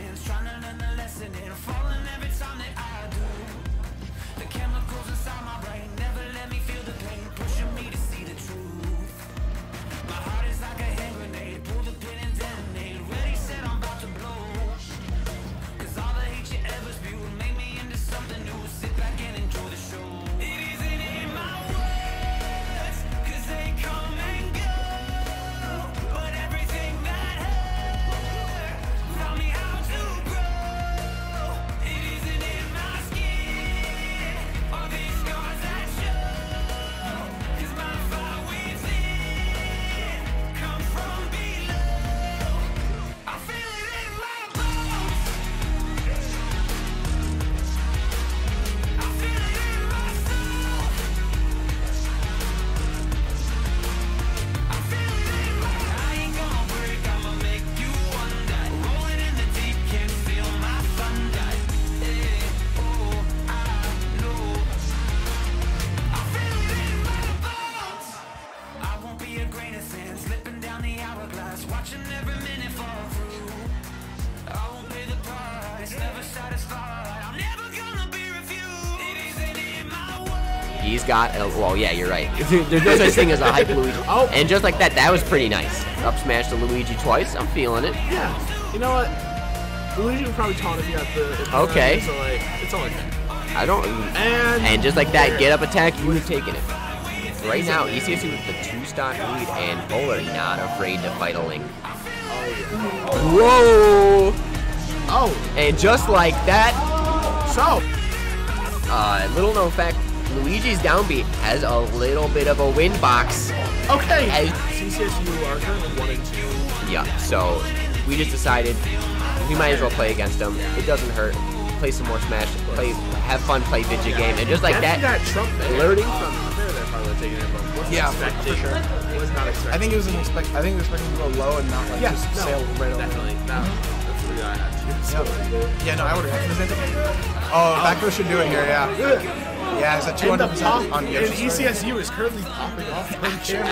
lessons, trying to learn the lesson, and I'm falling every time that I do. The chemicals inside my brain never let me feel the pain, pushing me to see the truth. My heart is like a hand grenade, pull the pin and detonate, ready, said I'm about to blow. Cause all the hate you ever spewed made me into something new, sit back and enjoy the show. It isn't in my words, cause they come and go, but everything that hurt taught me how to grow. It isn't in my skin, all these scars that show, cause my fire within come from below. I feel it in my bones, I feel it in my soul, I feel it in my heart. I ain't gonna break, I'ma make you wonder. Rolling in the deep, can't feel my thunder. Yeah, oh, I know I feel it in my bones. I won't be a grain of sand, slipping down the hourglass, watching every minute fall through. I won't pay the price, never satisfied, I'm never gonna be refused. It isn't in my world. He's got, well, yeah, you're right. There's no such thing as a hype Luigi. Oh. And just like that was pretty nice. Up smash to Luigi twice, I'm feeling it. Yeah. You know what? Luigi would probably taunt if you had the. If you Okay. had it, so like, it's all okay. I don't. And just like that, get up attack, you have taken it. Right now, ECSU with the two-stock lead, and Bull are not afraid to fight a Link. Whoa! Oh, And just like that, so little known fact, Luigi's downbeat has a little bit of a win box. okay. CCSU are currently 1 and 2. Yeah, so we just decided we might as well play against them. It doesn't hurt. Play some more Smash. Have fun. Play video game, and just like that, Trump learning from. Yeah, for sure. Was not expected. I think it was I think it was expecting to go low and not like just sail right over. Definitely. No, that's what I had to do. Yeah, no, I would have. Oh, Backo should do it here. Yeah. Yeah, it's at 200% on Yoshi. And ECSU is currently popping off.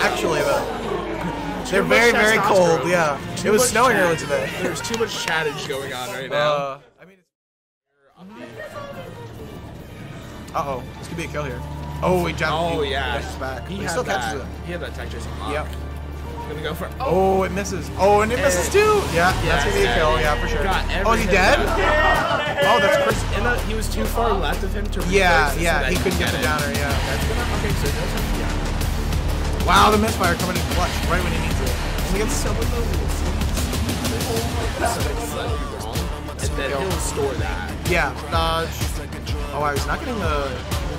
Actually, though, they're very, very cold. Yeah, it was snowing earlier today. There's too much chattage going on right now. I mean, uh oh, this could be a kill here. Oh, he jumped. Oh yeah, back. He still catches it. He had that tech chase on. Yep. Gonna go for. Oh, it misses. Oh, and it misses too. Yeah, that's gonna be a kill. Yeah, for sure. Oh, is he dead? Oh, that's Chris. He was too far left of him to. Yeah, he couldn't get the downer. Yeah. Okay, so that's. Wow, the misfire coming in clutch right when he needs it. He gets so many. And then he'll restore that. Yeah. Oh, I was not getting the.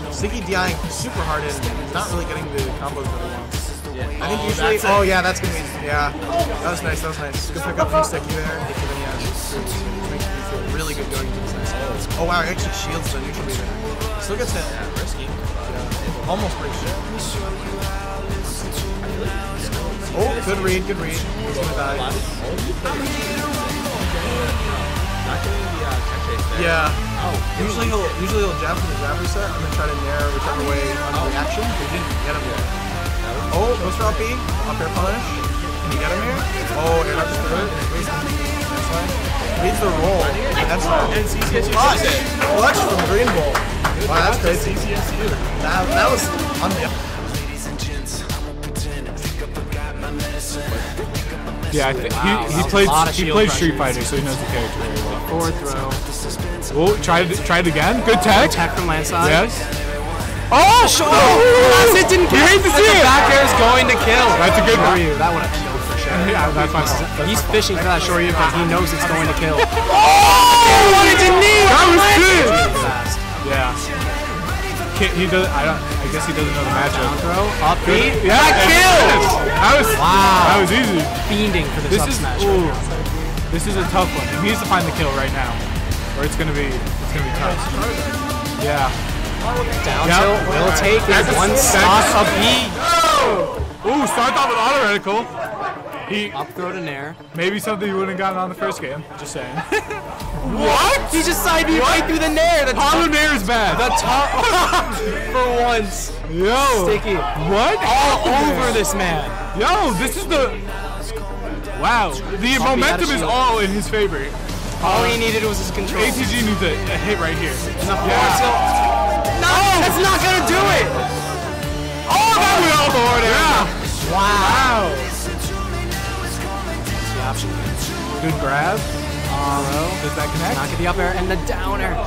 Ziggy DIing super hard and not really getting the combos that he wants. I think usually. Oh yeah, that's gonna be. Yeah, that was nice. That was nice. Good pick up from Sticky there. Makes me feel really good going into this next game. Oh wow, it actually shields the neutral leader. Still gets hit. Yeah, risky. Yeah. Almost pretty shit. Oh, good read. Good read. He's gonna die. Yeah. Usually he'll jab from the jab reset and then try to narrow whichever way on the reaction. He didn't get him there. Oh, goes for up B, up air punish. Can you get him here? Oh, air up through it. That's why. Leads the roll. That's why. And CCSU clutch. Clutch from Green Bull. Wow, that's crazy. That was unreal. Yeah, I think he played Street Fighter, so he knows the character very well. Forward throw. Oh, tried again. Good tech. Tech from Landside. Yes. Oh, it didn't hit the back air is going to kill. That's a good one. That would have killed for sure. Yeah, he's fishing for that Shoryu because he knows it's going to kill. Oh, what did you need? That was good. Yeah. I guess he doesn't know the matchup. Down throw, up B. Yeah, kills. That was easy. Fiending for this up smash. This is a tough one. He needs to find the kill right now, or it's gonna be tough. Yeah. Down tilt will take it. One stock up B. Ooh, starts off with auto reticle. He up throw to nair. Maybe something you wouldn't have gotten on the first game. Just saying. What? He just side B right through the nair. The top nair is bad. The top for once. Yo. Sticky. What? All over this man. Yo, this is the. Wow. The momentum is all in his favor. All he needed was his control. ATG needs a hit right here. No, that's not going to do it. Oh, that will forward it. Yeah. Wow. That's the option. Good grab. Does that connect? Knock at the up air and the down air.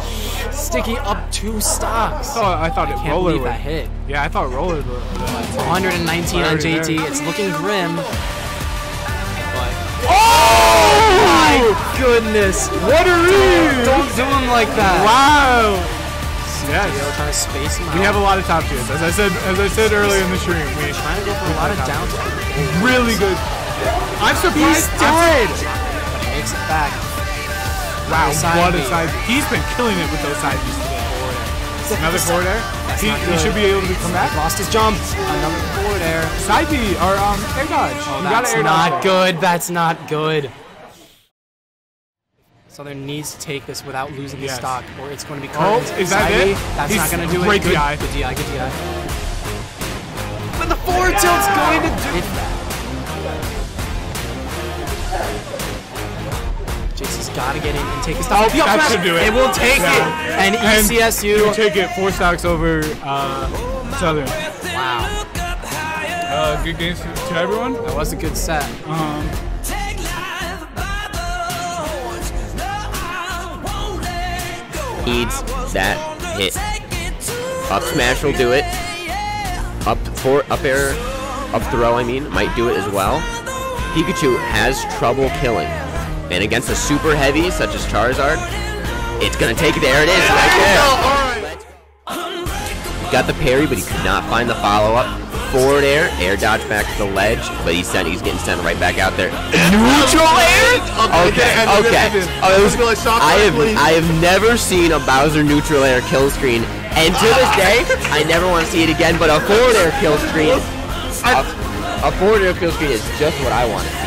Sticky up 2 stocks. Oh, I thought it rolled. That hit. Yeah, I thought rolled. 119 on JT. There. It's looking grim. But oh my goodness! What are you? Don't do him like that. Wow. Yes. Trying to space him out. We have a lot of top tiers. As I said earlier in the stream, we're trying to go for a lot of down. Really good. I'm surprised. He's dead. But he makes it back. Wow, what a side. He's been killing it with those side B's today. Another forward air. He should be able to come back. Lost his jump. Another forward air. Side B or air dodge. Oh, that's not good. That's not good. Southern needs to take this without losing the stock, or it's going to be cold. Oh, is that it? That's not going to do it. Good DI. Good DI. Good DI. But the forward tilt's going to do that. He's got to get in and take his stock. That should do it. It will take it. And ECSU. You take it 4 stocks over Southern. Wow. Good games to everyone. That was a good set. Needs that hit. Up smash will do it. Up air, up throw, I mean, might do it as well. Pikachu has trouble killing. And against a super heavy such as Charizard, it's gonna take it. There it is, right there. Got the parry, but he could not find the follow-up. Forward air, air dodge back to the ledge, but he's getting sent right back out there. Neutral air? Okay. I have never seen a Bowser neutral air kill screen, and to this day, I never want to see it again. But a forward air kill screen, a forward air kill screen is just what I want to see.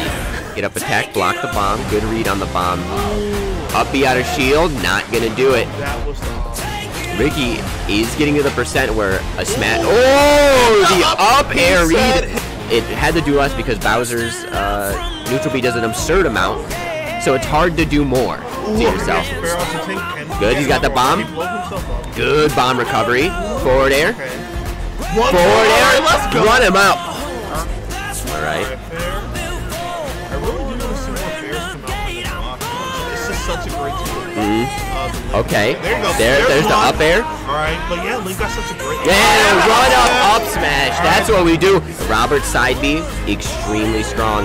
Get up attack, block the bomb, good read on the bomb. Up B out of shield, not gonna do it. Ricky is getting to the percent where a smash. Oh, the up air read. It had to do less because Bowser's neutral B does an absurd amount, so it's hard to do more to yourself. Good, he's got the bomb. Good bomb recovery. Forward air. Forward air, run him out. All right. Such a great team. Okay. There you go. There's the up air. All right. But yeah, Link got such a great. Yeah, run up, up smash. That's what we do. Robert side B, extremely strong.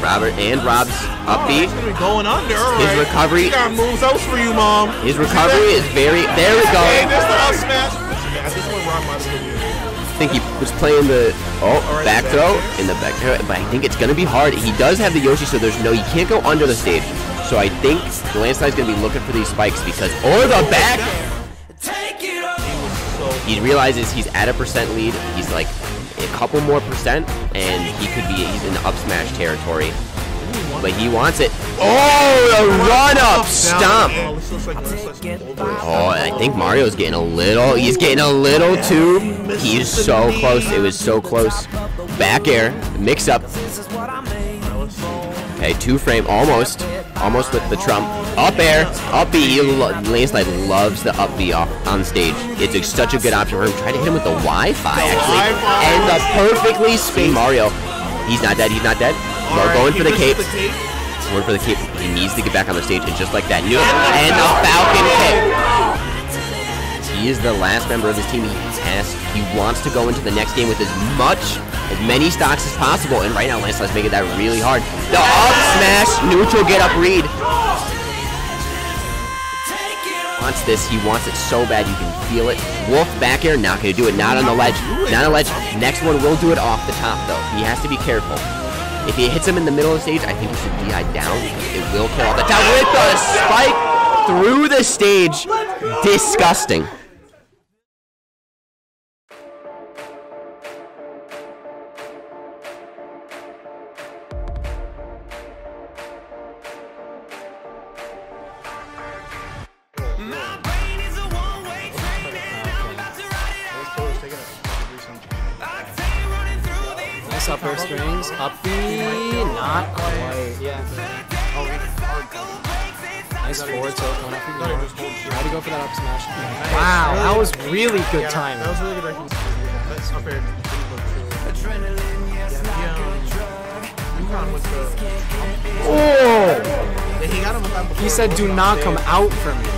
Robert and Rob's up B. Going under. His recovery. He got moves out for you, mom. His recovery is very. There we go. Hey, there's the up smash. I think he was playing the back throw in the back throw, but I think it's gonna be hard. He does have the Yoshi, so there's no, you can't go under the stage. So I think Landslide's gonna be looking for these spikes because or the back. He realizes he's at a percent lead. He's like a couple more percent, and he's in up smash territory. But he wants it. Oh, the run-up stomp. Oh, and I think Mario's getting a little. He's getting a little too. He's so close. It was so close. Back air. Mix up. Okay, 2 frame. Almost. Almost with the trump. Up air. Up B. Landslide loves the up B on stage. It's such a good option for him. Try to hit him with the Wi-Fi, actually. And the perfectly spaced Mario. He's not dead. He's not dead. Well, going for the cape. Going for the cape. He needs to get back on the stage, and just like that, no, and the Falcon kick. He is the last member of his team. He wants to go into the next game with as many stocks as possible. And right now, Landslide's making that really hard. The up smash, neutral get up read. He wants this. He wants it so bad you can feel it. Wolf back air, not gonna do it. Not on the ledge. Not on the ledge. Next one will do it off the top though. He has to be careful. If he hits him in the middle of the stage, I think he should DI down because it will kill all the time. With the spike through the stage. Disgusting. nice upper strings. Up B, not quite. Yeah. Nice forward tilt going up and down. Try to go for that up smash. Wow, that was really good timing. That was really good. That's up air. Oh! He said, "Do not come out for me."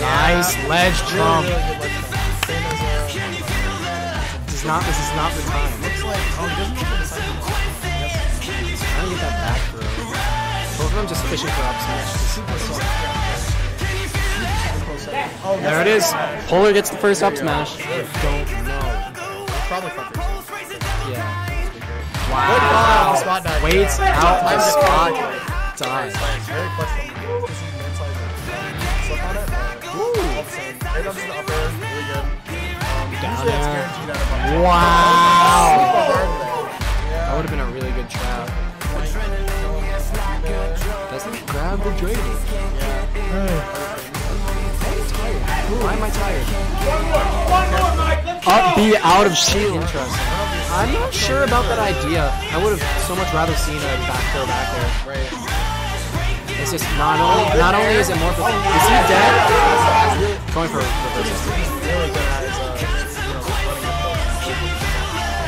Nice ledge jump. This is not the time. Looks like, oh, he doesn't look at the side of the ball. I don't get that back throw. Both of them just fishing for up smash. Oh, there it is. Poehler gets the first up smash. I don't know. Probably fuckers. Yeah. Wow. Waits out my spot dive. Wow! That would have been a really good trap. Doesn't grab the dragon. Why am I tired? One more, up B out of shield. Interesting. I'm not sure about that idea. I would have so much rather seen a back throw back there. Right. It's just not only is it more for, is he dead? Going for reversal.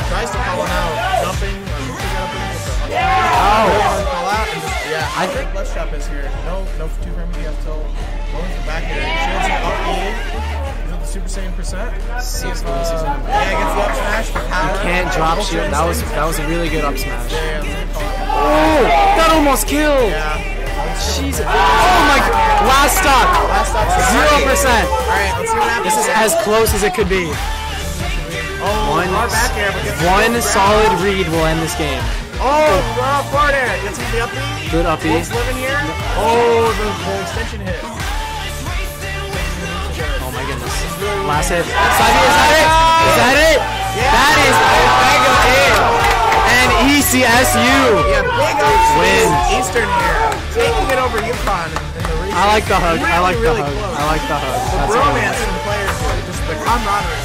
Tries to call him out, jumping, I think left trap is here. No 2 frame DF till going for back here. Shields up E. Is it the Super Saiyan percent? Yeah, against the up smash for power. You can't drop shield. That was a really good up smash. Oh! That almost killed! Yeah. Jesus. Oh my god. Last stock. 0%. Alright, let's see what happens. This is as close as it could be. Oh, one solid read will end this game. Oh, forward air. Gets the up E. Good up E. Living here. Oh, the extension hit. Oh my goodness. Last hit. Side B, is that it? Is that it? Yeah. That is a mega hit. And ECSU wins. Eastern here. Taking it over UConn. I like the hug. I like the hug. I like the hug. The bromance in the players, just the camaraderie.